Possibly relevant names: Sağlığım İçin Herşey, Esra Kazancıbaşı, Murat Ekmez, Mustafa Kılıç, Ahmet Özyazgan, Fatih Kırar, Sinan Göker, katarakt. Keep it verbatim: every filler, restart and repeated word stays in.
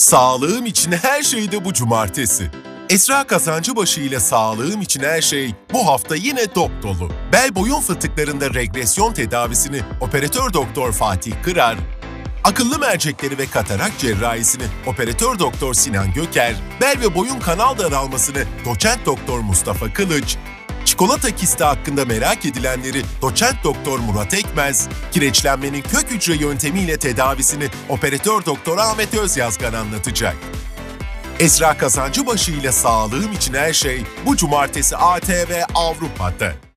Sağlığım için her şey de bu cumartesi. Esra Kazancıbaşı ile Sağlığım için her şey bu hafta yine dop dolu. Bel boyun fıtıklarında regresyon tedavisini operatör doktor Fatih Kırar, akıllı mercekleri ve katarak cerrahisini operatör doktor Sinan Göker, bel ve boyun kanal daralmasını doçent doktor Mustafa Kılıç, çikolata kisti hakkında merak edilenleri doçent doktor Murat Ekmez, kireçlenmenin kök hücre yöntemiyle tedavisini operatör doktor Ahmet Özyazgan anlatacak. Esra Kazancıbaşı ile Sağlığım için her şey bu cumartesi A T V Avrupa'da.